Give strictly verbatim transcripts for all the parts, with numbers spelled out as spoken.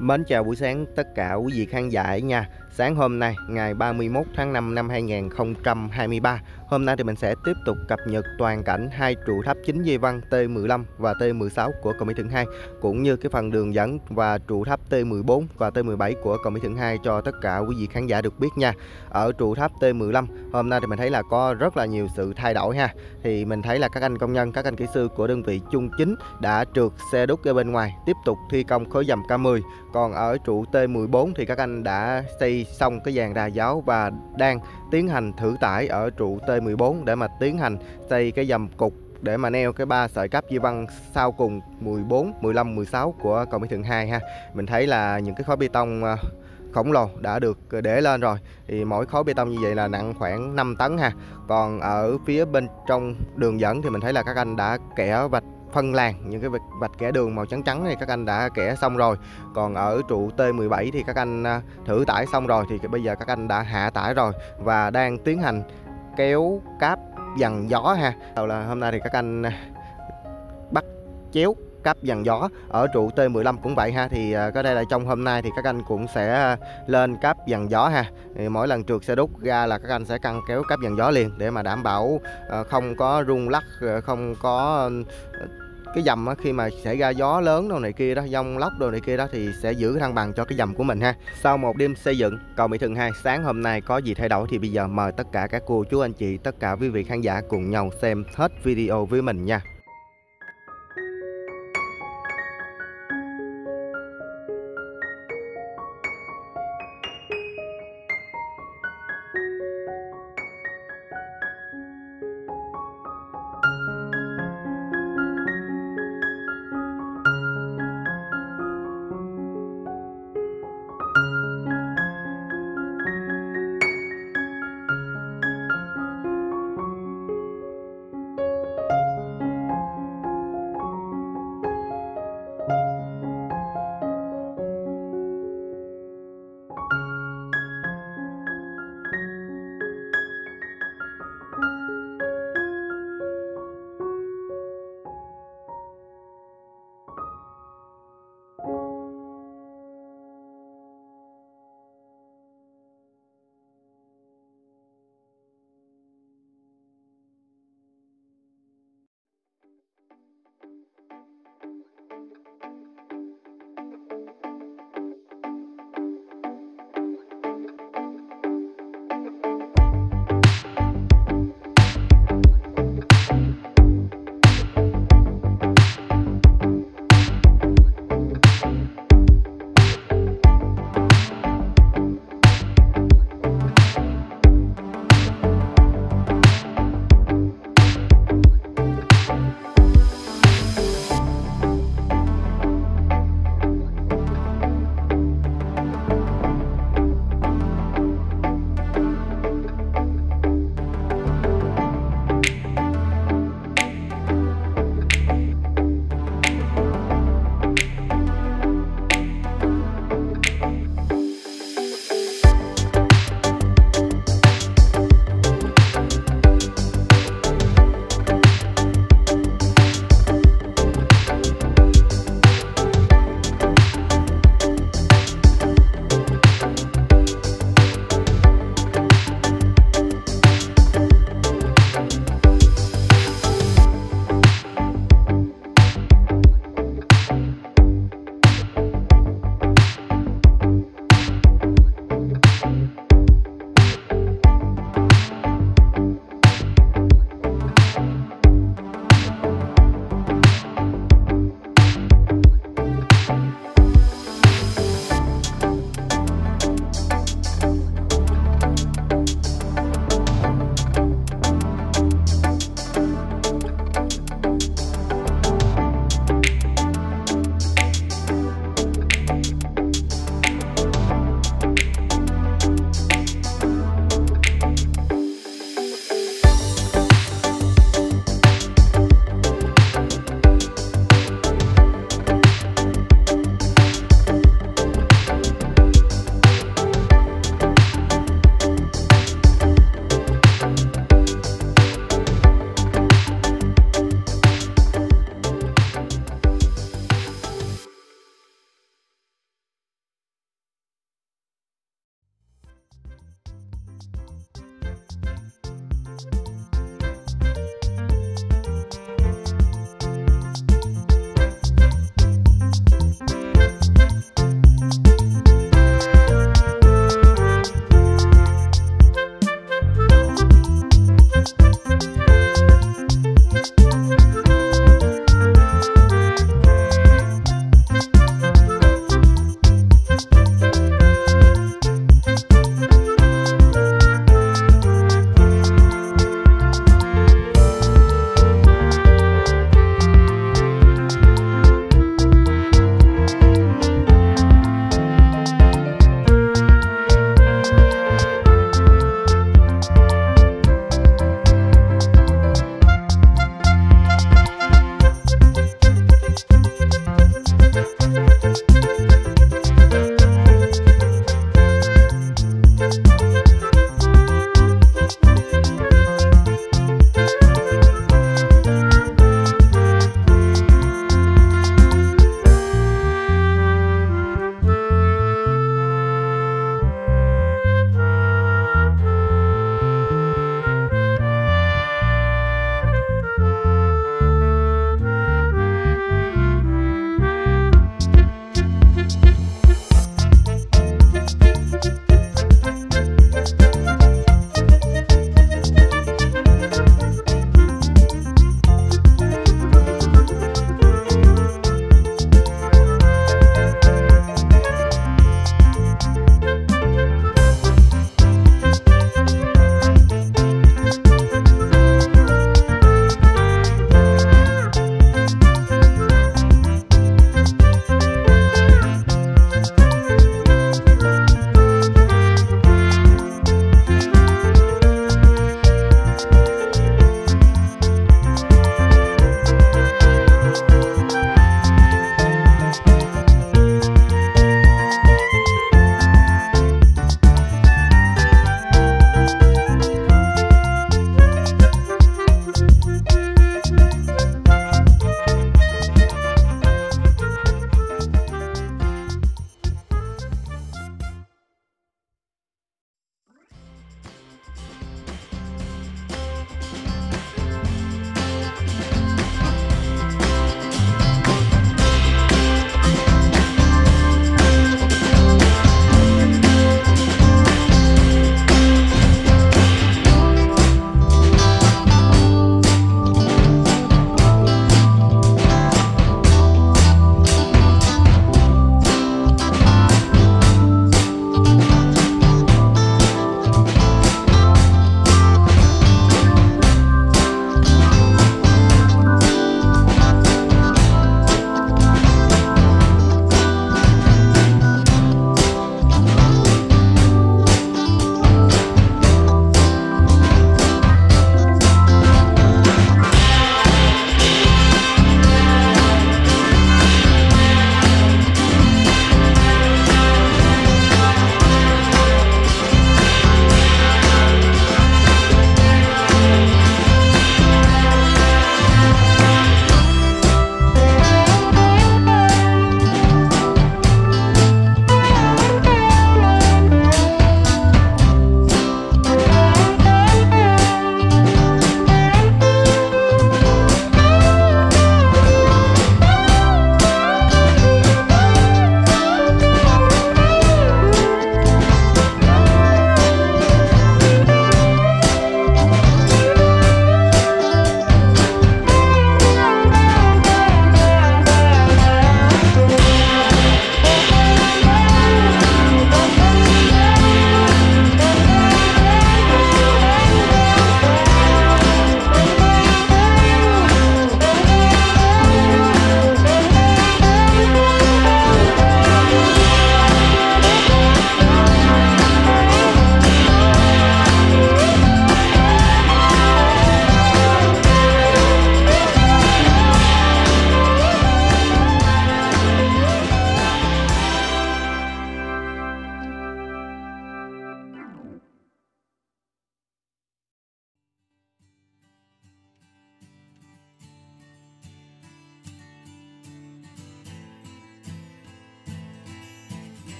Mến chào buổi sáng tất cả quý vị khán giả nha. Sáng hôm nay ngày ba mươi mốt tháng năm năm hai nghìn không trăm hai mươi ba, hôm nay thì mình sẽ tiếp tục cập nhật toàn cảnh hai trụ tháp chính dây văng T mười lăm và T mười sáu của Cầu Mỹ Thuận hai, cũng như cái phần đường dẫn và trụ tháp T mười bốn và T mười bảy của Cầu Mỹ Thuận hai cho tất cả quý vị khán giả được biết nha. Ở trụ tháp T mười lăm hôm nay thì mình thấy là có rất là nhiều sự thay đổi ha. Thì mình thấy là các anh công nhân, các anh kỹ sư của đơn vị chung chính đã trượt xe đúc ra bên ngoài tiếp tục thi công khối dầm K mười. Còn ở trụ T mười bốn thì các anh đã xây xong cái dàn đà giáo và đang tiến hành thử tải ở trụ T mười bốn để mà tiến hành xây cái dầm cục để mà neo cái ba sợi cáp di văng sau cùng mười bốn, mười lăm, mười sáu của Cầu Mỹ Thuận hai ha. Mình thấy là những cái khối bê tông khổng lồ đã được để lên rồi, thì mỗi khối bê tông như vậy là nặng khoảng năm tấn ha. Còn ở phía bên trong đường dẫn thì mình thấy là các anh đã kẻ vạch phân làn, những cái vạch, vạch kẻ đường màu trắng trắng này các anh đã kẻ xong rồi. Còn ở trụ T mười bảy thì các anh thử tải xong rồi, thì bây giờ các anh đã hạ tải rồi và đang tiến hành kéo cáp dằn gió ha. Đầu là hôm nay thì các anh bắt chéo cáp dằn gió. Ở trụ T mười lăm cũng vậy ha, thì có đây là trong hôm nay thì các anh cũng sẽ lên cáp dằn gió ha. Thì mỗi lần trượt xe đúc ra là các anh sẽ căng kéo cáp dằn gió liền để mà đảm bảo không có rung lắc, không có cái dầm khi mà xảy ra gió lớn đâu này kia đó, dông lốc đồ này kia đó, thì sẽ giữ thăng bằng cho cái dầm của mình ha. Sau một đêm xây dựng, Cầu Mỹ Thuận hai sáng hôm nay có gì thay đổi thì bây giờ mời tất cả các cô chú anh chị, tất cả quý vị khán giả cùng nhau xem hết video với mình nha.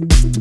Bye.